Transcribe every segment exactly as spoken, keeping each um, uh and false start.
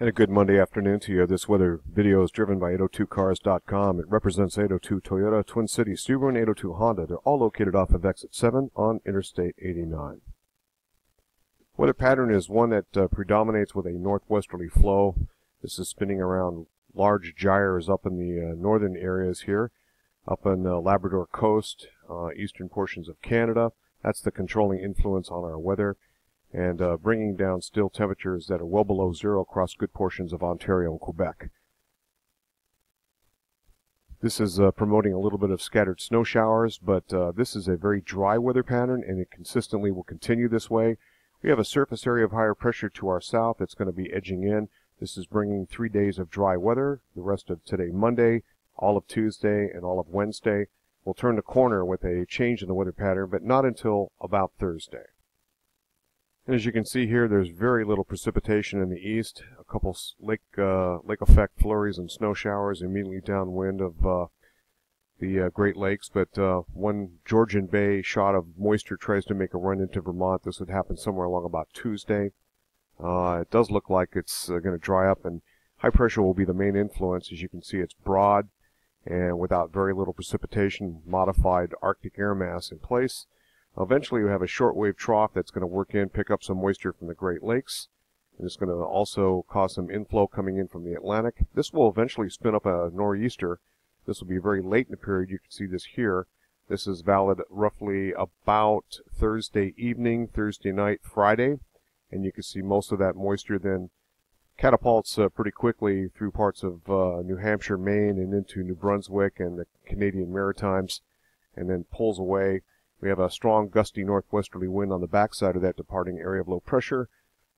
And a good Monday afternoon to you. This weather video is driven by eight oh two cars dot com. It represents eight oh two Toyota, Twin Cities, Subaru, and eight oh two Honda. They're all located off of exit seven on Interstate eighty-nine. Weather pattern is one that uh, predominates with a northwesterly flow. This is spinning around large gyres up in the uh, northern areas here, up on the uh, Labrador coast, uh, eastern portions of Canada. That's the controlling influence on our weather, and uh, bringing down still temperatures that are well below zero across good portions of Ontario and Quebec. This is uh, promoting a little bit of scattered snow showers, but uh, this is a very dry weather pattern, and it consistently will continue this way. We have a surface area of higher pressure to our south that's going to be edging in. This is bringing three days of dry weather, the rest of today, Monday, all of Tuesday, and all of Wednesday. We'll turn the corner with a change in the weather pattern, but not until about Thursday. And as you can see here, there's very little precipitation in the east. A couple lake uh, lake effect flurries and snow showers immediately downwind of uh, the uh, Great Lakes, but uh, one Georgian Bay shot of moisture tries to make a run into Vermont. This would happen somewhere along about Tuesday. Uh, it does look like it's uh, going to dry up, and high pressure will be the main influence. As you can see, it's broad and without very little precipitation, modified Arctic air mass in place. Eventually, we have a shortwave trough that's going to work in, pick up some moisture from the Great Lakes, and it's going to also cause some inflow coming in from the Atlantic. This will eventually spin up a nor'easter. This will be very late in the period. You can see this here. This is valid roughly about Thursday evening, Thursday night, Friday, and you can see most of that moisture then catapults uh, pretty quickly through parts of uh, New Hampshire, Maine, and into New Brunswick and the Canadian Maritimes, and then pulls away. We have a strong gusty northwesterly wind on the backside of that departing area of low pressure.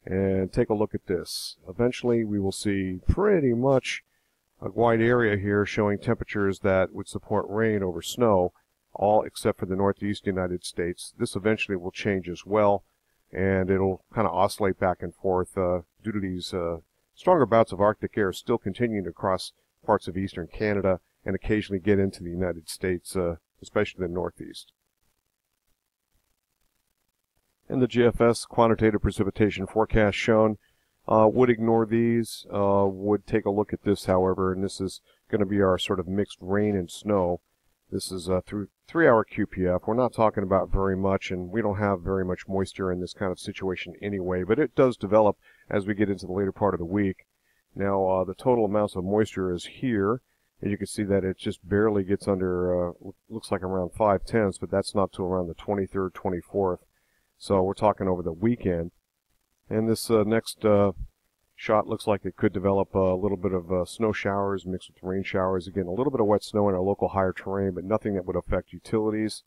And take a look at this. Eventually we will see pretty much a wide area here showing temperatures that would support rain over snow, all except for the northeast United States. This eventually will change as well, and it'll kind of oscillate back and forth uh, due to these uh, stronger bouts of Arctic air still continuing to cross parts of eastern Canada and occasionally get into the United States, uh, especially the northeast. And the G F S quantitative precipitation forecast shown uh, would ignore these, uh, would take a look at this, however, and this is going to be our sort of mixed rain and snow. This is a through three-hour Q P F. We're not talking about very much, and we don't have very much moisture in this kind of situation anyway, but it does develop as we get into the later part of the week. Now, uh, the total amounts of moisture is here, and you can see that it just barely gets under, uh, looks like around five tenths, but that's not till around the twenty-third, twenty-fourth. So we're talking over the weekend, and this uh, next uh, shot looks like it could develop a little bit of uh, snow showers mixed with rain showers. Again, a little bit of wet snow in our local higher terrain, but nothing that would affect utilities,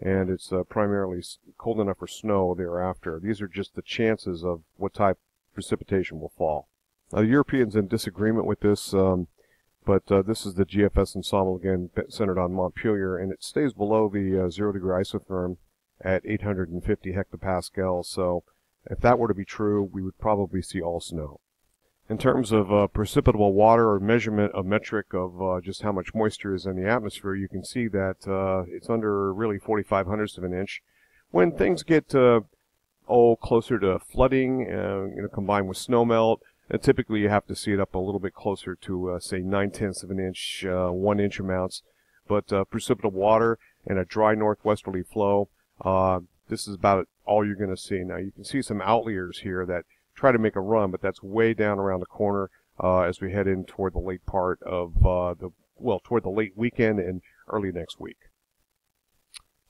and it's uh, primarily cold enough for snow thereafter. These are just the chances of what type of precipitation will fall. Now, the Europeans in disagreement with this, um, but uh, this is the G F S ensemble, again, centered on Montpelier, and it stays below the uh, zero-degree isotherm at eight hundred fifty hectopascals, so if that were to be true, we would probably see all snow. In terms of uh, precipitable water or measurement of metric of uh, just how much moisture is in the atmosphere, you can see that uh, it's under really forty-five hundredths of an inch. When things get uh, oh, closer to flooding, uh, you know, combined with snowmelt, uh, typically you have to see it up a little bit closer to, uh, say, nine tenths of an inch, uh, one inch amounts. But uh, precipitable water and a dry northwesterly flow, Uh, this is about all you're going to see. Now, you can see some outliers here that try to make a run, but that's way down around the corner uh, as we head in toward the late part of uh, the, well, toward the late weekend and early next week.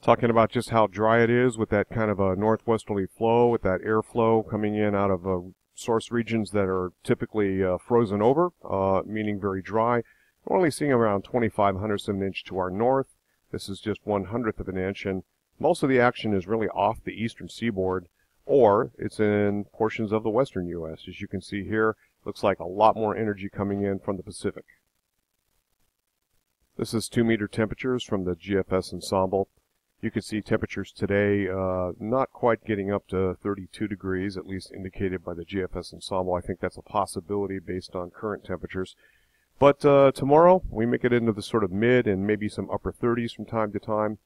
Talking about just how dry it is with that kind of a northwesterly flow, with that airflow coming in out of uh, source regions that are typically uh, frozen over, uh, meaning very dry. We're only seeing around twenty-five hundredths of an inch to our north. This is just one hundredth of an inch, and most of the action is really off the eastern seaboard, or it's in portions of the western U S As you can see here, looks like a lot more energy coming in from the Pacific. This is two-meter temperatures from the G F S ensemble. You can see temperatures today uh, not quite getting up to thirty-two degrees, at least indicated by the G F S ensemble. I think that's a possibility based on current temperatures. But uh, tomorrow, we make it into the sort of mid and maybe some upper thirties from time to time.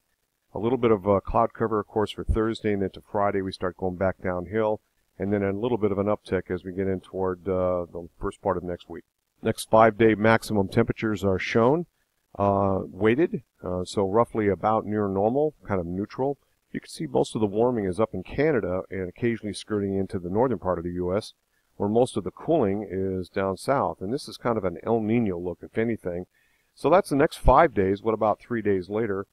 A little bit of uh, cloud cover, of course, for Thursday, and then to Friday we start going back downhill, and then a little bit of an uptick as we get in toward uh, the first part of next week. Next five-day maximum temperatures are shown, uh, weighted, uh, so roughly about near normal, kind of neutral. You can see most of the warming is up in Canada and occasionally skirting into the northern part of the U S, where most of the cooling is down south. And this is kind of an El Niño look, if anything. So that's the next five days. What about three days later?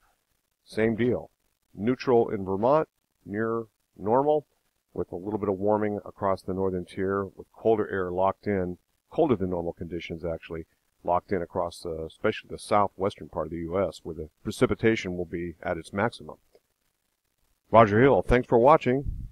Same deal. Neutral in Vermont, near normal, with a little bit of warming across the northern tier, with colder air locked in, colder than normal conditions actually, locked in across the, especially the southwestern part of the U S, where the precipitation will be at its maximum. Roger Hill, thanks for watching.